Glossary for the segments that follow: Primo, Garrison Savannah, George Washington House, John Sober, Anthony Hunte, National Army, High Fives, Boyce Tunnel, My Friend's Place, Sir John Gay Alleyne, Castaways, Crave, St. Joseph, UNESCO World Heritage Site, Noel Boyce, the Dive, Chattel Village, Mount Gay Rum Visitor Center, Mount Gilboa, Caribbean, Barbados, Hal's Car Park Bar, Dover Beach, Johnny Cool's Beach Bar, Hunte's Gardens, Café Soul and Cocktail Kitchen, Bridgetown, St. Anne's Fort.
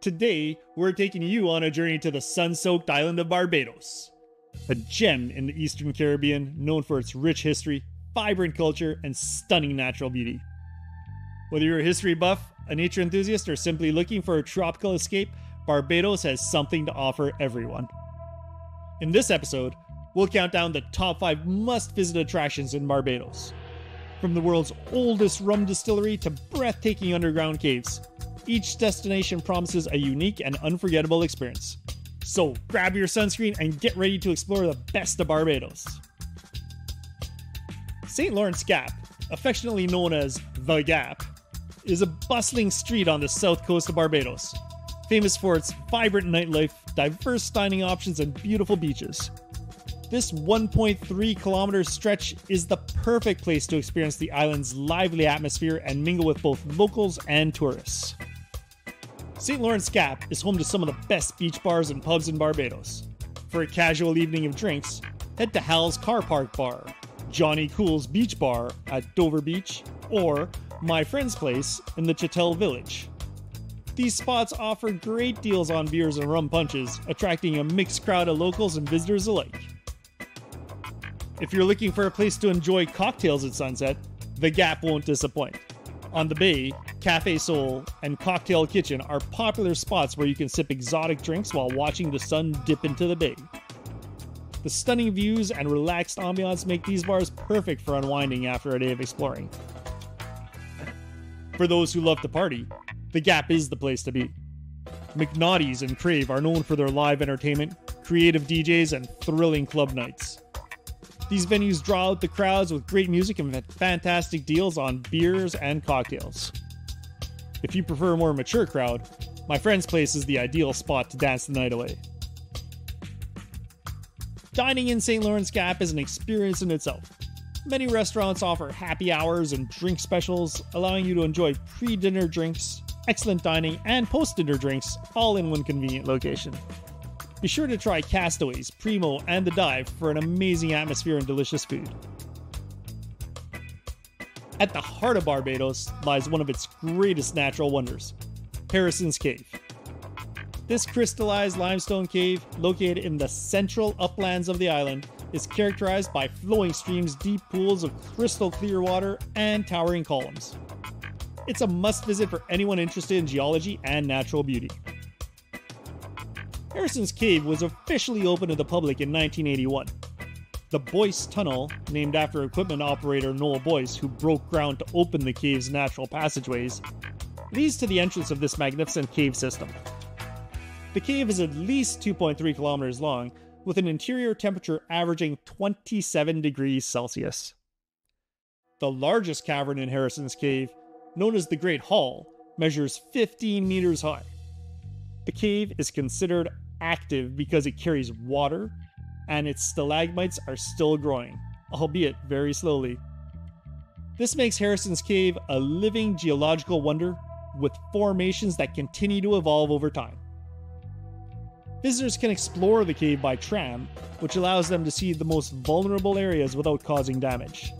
Today, we're taking you on a journey to the sun-soaked island of Barbados, a gem in the Eastern Caribbean known for its rich history, vibrant culture, and stunning natural beauty. Whether you're a history buff, a nature enthusiast, or simply looking for a tropical escape, Barbados has something to offer everyone. In this episode, we'll count down the top 5 must-visit attractions in Barbados. From the world's oldest rum distillery to breathtaking underground caves, each destination promises a unique and unforgettable experience. So grab your sunscreen and get ready to explore the best of Barbados. St. Lawrence Gap, affectionately known as The Gap, is a bustling street on the south coast of Barbados, famous for its vibrant nightlife, diverse dining options, and beautiful beaches. This 1.3-kilometer stretch is the perfect place to experience the island's lively atmosphere and mingle with both locals and tourists. St. Lawrence Gap is home to some of the best beach bars and pubs in Barbados. For a casual evening of drinks, head to Hal's Car Park Bar, Johnny Cool's Beach Bar at Dover Beach, or My Friend's Place in the Chattel Village. These spots offer great deals on beers and rum punches, attracting a mixed crowd of locals and visitors alike. If you're looking for a place to enjoy cocktails at sunset, The Gap won't disappoint. On the bay, Café Soul and Cocktail Kitchen are popular spots where you can sip exotic drinks while watching the sun dip into the bay. The stunning views and relaxed ambiance make these bars perfect for unwinding after a day of exploring. For those who love to party, The Gap is the place to be. McNaughty's and Crave are known for their live entertainment, creative DJs, and thrilling club nights. These venues draw out the crowds with great music and fantastic deals on beers and cocktails. If you prefer a more mature crowd, My Friend's Place is the ideal spot to dance the night away. Dining in St. Lawrence Gap is an experience in itself. Many restaurants offer happy hours and drink specials, allowing you to enjoy pre-dinner drinks, excellent dining, and post-dinner drinks, all in one convenient location. Be sure to try Castaways, Primo, and the Dive for an amazing atmosphere and delicious food. At the heart of Barbados lies one of its greatest natural wonders, Harrison's Cave. This crystallized limestone cave, located in the central uplands of the island, is characterized by flowing streams, deep pools of crystal clear water, and towering columns. It's a must-visit for anyone interested in geology and natural beauty. Harrison's Cave was officially opened to the public in 1981. The Boyce Tunnel, named after equipment operator Noel Boyce, who broke ground to open the cave's natural passageways, leads to the entrance of this magnificent cave system. The cave is at least 2.3 kilometers long, with an interior temperature averaging 27 degrees Celsius. The largest cavern in Harrison's Cave, known as the Great Hall, measures 15 meters high. The cave is considered active because it carries water, and its stalagmites are still growing, albeit very slowly. This makes Harrison's Cave a living geological wonder with formations that continue to evolve over time. Visitors can explore the cave by tram, which allows them to see the most vulnerable areas without causing damage.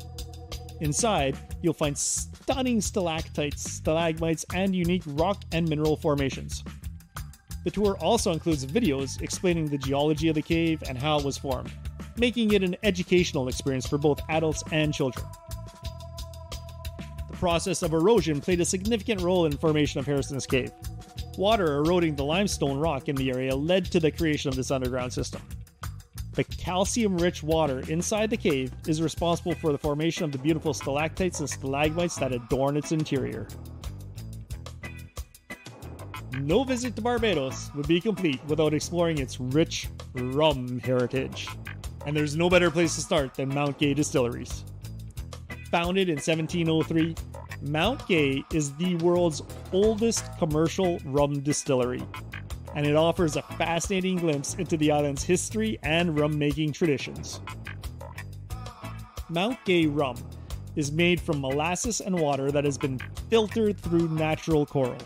Inside, you'll find stunning stalactites, stalagmites, and unique rock and mineral formations. The tour also includes videos explaining the geology of the cave and how it was formed, making it an educational experience for both adults and children. The process of erosion played a significant role in the formation of Harrison's Cave. Water eroding the limestone rock in the area led to the creation of this underground system. The calcium-rich water inside the cave is responsible for the formation of the beautiful stalactites and stalagmites that adorn its interior. No visit to Barbados would be complete without exploring its rich rum heritage. And there's no better place to start than Mount Gay Distilleries. Founded in 1703, Mount Gay is the world's oldest commercial rum distillery, and it offers a fascinating glimpse into the island's history and rum-making traditions. Mount Gay rum is made from molasses and water that has been filtered through natural coral.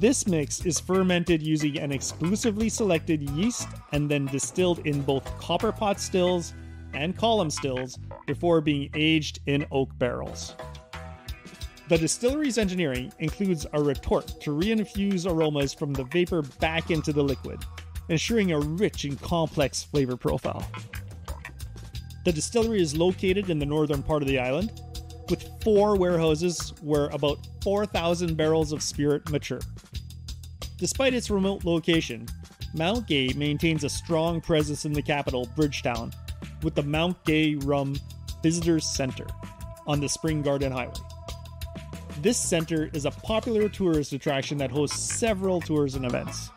This mix is fermented using an exclusively selected yeast and then distilled in both copper pot stills and column stills before being aged in oak barrels. The distillery's engineering includes a retort to reinfuse aromas from the vapor back into the liquid, ensuring a rich and complex flavor profile. The distillery is located in the northern part of the island, with 4 warehouses where about 4,000 barrels of spirit mature. Despite its remote location, Mount Gay maintains a strong presence in the capital, Bridgetown, with the Mount Gay Rum Visitor Center on the Spring Garden Highway. This center is a popular tourist attraction that hosts several tours and events.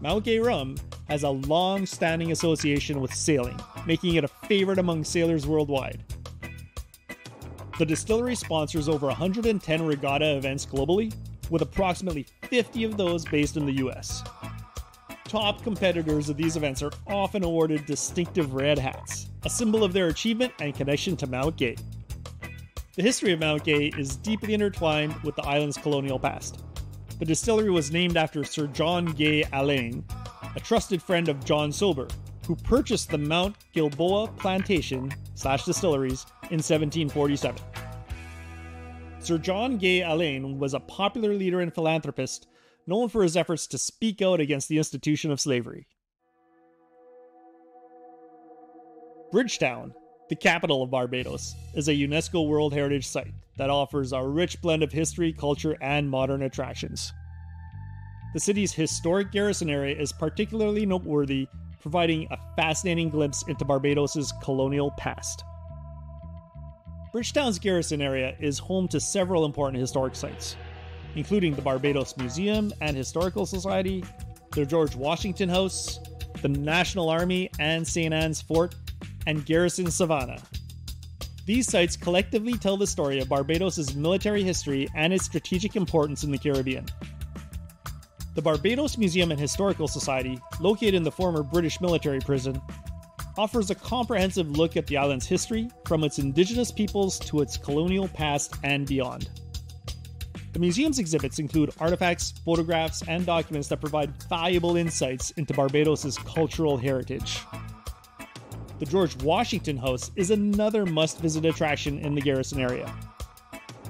Mount Gay Rum has a long-standing association with sailing, making it a favorite among sailors worldwide. The distillery sponsors over 110 regatta events globally, with approximately 50 of those based in the US. Top competitors of these events are often awarded distinctive red hats, a symbol of their achievement and connection to Mount Gay. The history of Mount Gay is deeply intertwined with the island's colonial past. The distillery was named after Sir John Gay Alleyne, a trusted friend of John Sober, who purchased the Mount Gilboa Plantation/distilleries in 1747. Sir John Gay Alleyne was a popular leader and philanthropist, known for his efforts to speak out against the institution of slavery. Bridgetown, the capital of Barbados, is a UNESCO World Heritage Site that offers a rich blend of history, culture, and modern attractions. The city's historic Garrison area is particularly noteworthy, providing a fascinating glimpse into Barbados's colonial past. Bridgetown's Garrison area is home to several important historic sites, including the Barbados Museum and Historical Society, the George Washington House, the National Army and St. Anne's Fort, and Garrison Savannah. These sites collectively tell the story of Barbados's military history and its strategic importance in the Caribbean. The Barbados Museum and Historical Society, located in the former British military prison, offers a comprehensive look at the island's history, from its indigenous peoples to its colonial past and beyond. The museum's exhibits include artifacts, photographs, and documents that provide valuable insights into Barbados's cultural heritage. The George Washington House is another must-visit attraction in the Garrison area.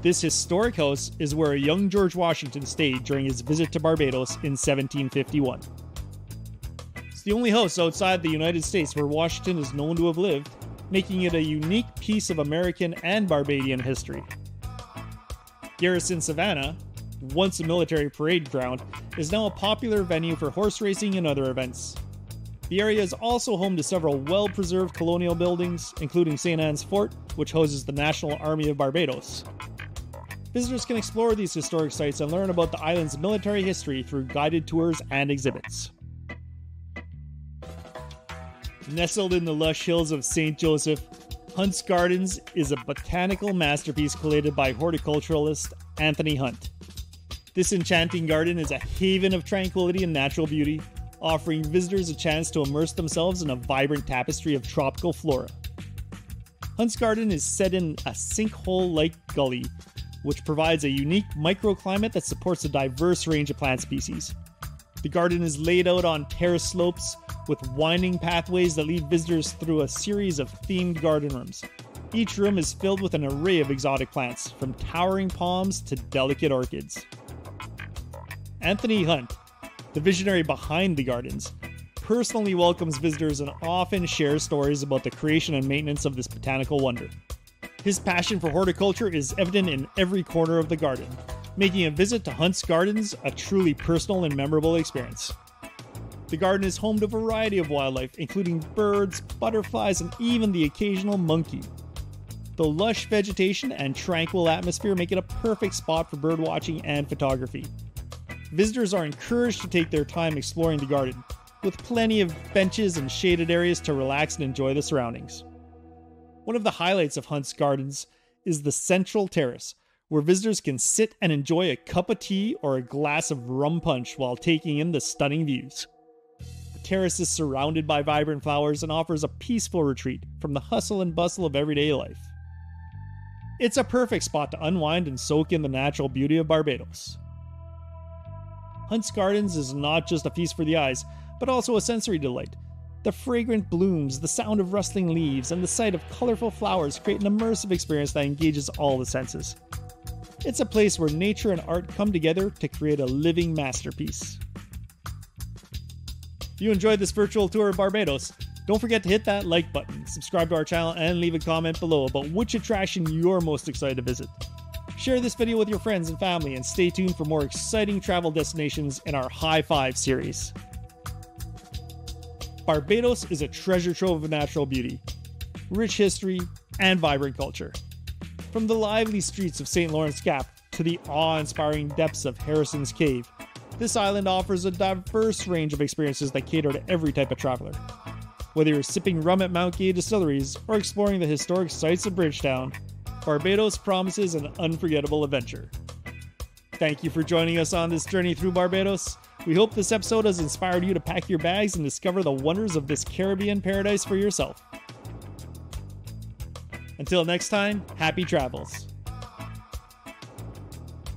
This historic house is where a young George Washington stayed during his visit to Barbados in 1751. It's the only house outside the United States where Washington is known to have lived, making it a unique piece of American and Barbadian history. Garrison Savannah, once a military parade ground, is now a popular venue for horse racing and other events. The area is also home to several well-preserved colonial buildings, including St. Anne's Fort, which houses the National Army of Barbados. Visitors can explore these historic sites and learn about the island's military history through guided tours and exhibits. Nestled in the lush hills of St. Joseph, Hunte's Gardens is a botanical masterpiece created by horticulturalist Anthony Hunte. This enchanting garden is a haven of tranquility and natural beauty, offering visitors a chance to immerse themselves in a vibrant tapestry of tropical flora. Hunte's Garden is set in a sinkhole-like gully, which provides a unique microclimate that supports a diverse range of plant species. The garden is laid out on terrace slopes with winding pathways that lead visitors through a series of themed garden rooms. Each room is filled with an array of exotic plants, from towering palms to delicate orchids. Anthony Hunte, the visionary behind the gardens, personally welcomes visitors and often shares stories about the creation and maintenance of this botanical wonder. His passion for horticulture is evident in every corner of the garden, making a visit to Hunte's Gardens a truly personal and memorable experience. The garden is home to a variety of wildlife, including birds, butterflies, and even the occasional monkey. The lush vegetation and tranquil atmosphere make it a perfect spot for birdwatching and photography. Visitors are encouraged to take their time exploring the garden, with plenty of benches and shaded areas to relax and enjoy the surroundings. One of the highlights of Hunte's Gardens is the Central Terrace, where visitors can sit and enjoy a cup of tea or a glass of rum punch while taking in the stunning views. The terrace is surrounded by vibrant flowers and offers a peaceful retreat from the hustle and bustle of everyday life. It's a perfect spot to unwind and soak in the natural beauty of Barbados. Hunte's Gardens is not just a feast for the eyes, but also a sensory delight. The fragrant blooms, the sound of rustling leaves, and the sight of colorful flowers create an immersive experience that engages all the senses. It's a place where nature and art come together to create a living masterpiece. If you enjoyed this virtual tour of Barbados, don't forget to hit that like button, subscribe to our channel, and leave a comment below about which attraction you're most excited to visit. Share this video with your friends and family, and stay tuned for more exciting travel destinations in our High Five series. Barbados is a treasure trove of natural beauty, rich history, and vibrant culture. From the lively streets of St. Lawrence Gap to the awe-inspiring depths of Harrison's Cave, this island offers a diverse range of experiences that cater to every type of traveler. Whether you're sipping rum at Mount Gay distilleries or exploring the historic sites of Bridgetown, Barbados promises an unforgettable adventure. Thank you for joining us on this journey through Barbados. We hope this episode has inspired you to pack your bags and discover the wonders of this Caribbean paradise for yourself. Until next time, happy travels.